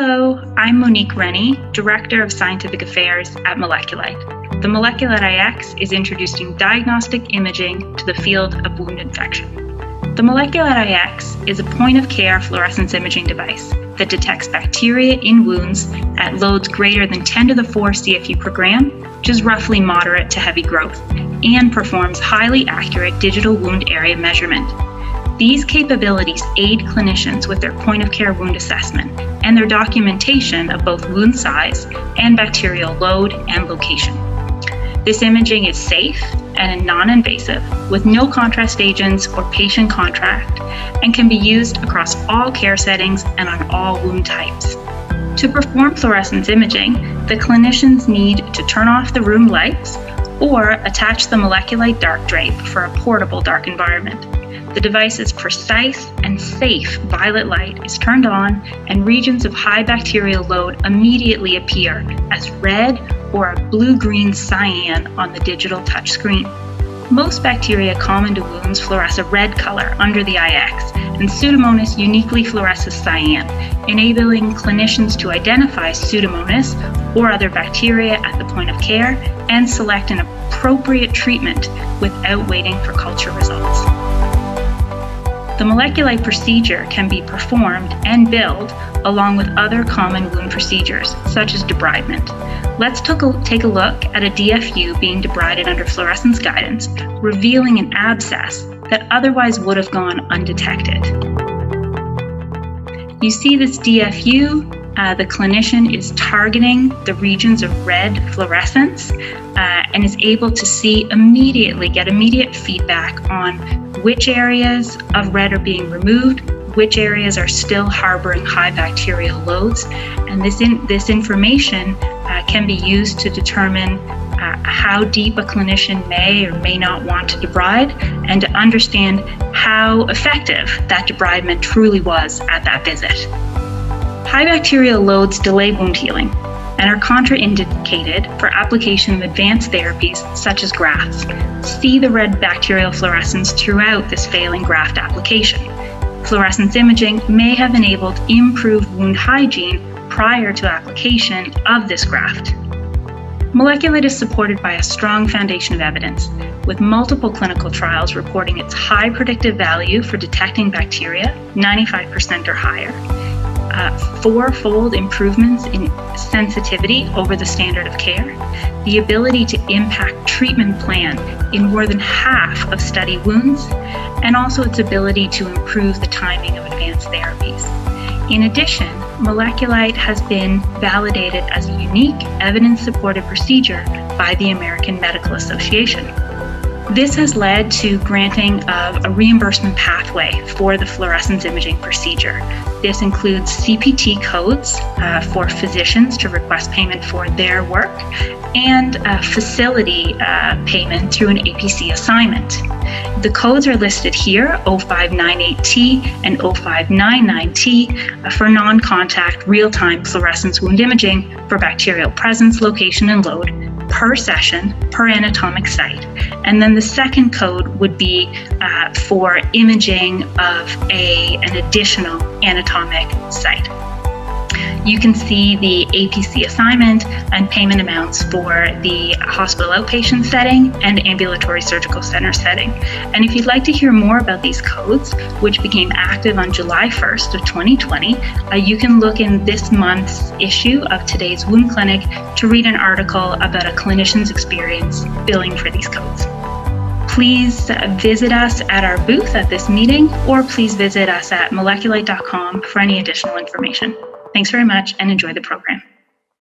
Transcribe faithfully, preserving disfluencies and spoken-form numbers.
Hello, I'm Monique Rennie, Director of Scientific Affairs at MolecuLight. The MolecuLight i:X is introducing diagnostic imaging to the field of wound infection. The MolecuLight i:X is a point-of-care fluorescence imaging device that detects bacteria in wounds at loads greater than ten to the four C F U per gram, which is roughly moderate to heavy growth, and performs highly accurate digital wound area measurement. These capabilities aid clinicians with their point-of-care wound assessment and their documentation of both wound size and bacterial load and location. This imaging is safe and non-invasive with no contrast agents or patient contract and can be used across all care settings and on all wound types. To perform fluorescence imaging, the clinicians need to turn off the room lights or attach the MolecuLight dark drape for a portable dark environment. The device's precise and safe violet light is turned on and regions of high bacterial load immediately appear as red or a blue-green cyan on the digital touchscreen. Most bacteria common to wounds fluoresce a red color under the i:X, and Pseudomonas uniquely fluoresces cyan, enabling clinicians to identify Pseudomonas or other bacteria at the point of care and select an appropriate treatment without waiting for culture results. The MolecuLight procedure can be performed and billed along with other common wound procedures, such as debridement. Let's take a look at a D F U being debrided under fluorescence guidance, revealing an abscess that otherwise would have gone undetected. You see this D F U, uh, the clinician is targeting the regions of red fluorescence uh, and is able to see immediately, get immediate feedback on which areas of red are being removed, which areas are still harboring high bacterial loads. And this, in, this information uh, can be used to determine uh, how deep a clinician may or may not want to debride and to understand how effective that debridement truly was at that visit. High bacterial loads delay wound healing and are contraindicated for application of advanced therapies such as grafts. See the red bacterial fluorescence throughout this failing graft application. Fluorescence imaging may have enabled improved wound hygiene prior to application of this graft. MolecuLight is supported by a strong foundation of evidence, with multiple clinical trials reporting its high predictive value for detecting bacteria, ninety-five percent or higher, Uh, four-fold improvements in sensitivity over the standard of care, the ability to impact treatment plan in more than half of study wounds, and also its ability to improve the timing of advanced therapies. In addition, MolecuLight has been validated as a unique evidence-supported procedure by the American Medical Association. This has led to granting of a reimbursement pathway for the fluorescence imaging procedure. This includes C P T codes uh, for physicians to request payment for their work and uh, facility uh, payment through an A P C assignment. The codes are listed here, oh five nine eight T and oh five nine nine T, uh, for non-contact real-time fluorescence wound imaging for bacterial presence, location, and load, per session, per anatomic site. And then the second code would be uh, for imaging of a, an additional anatomic site. You can see the A P C assignment and payment amounts for the hospital outpatient setting and ambulatory surgical center setting. And if you'd like to hear more about these codes, which became active on July first of twenty twenty, uh, you can look in this month's issue of Today's Wound Clinic to read an article about a clinician's experience billing for these codes. Please visit us at our booth at this meeting, or please visit us at moleculight dot com for any additional information. Thanks very much and enjoy the program.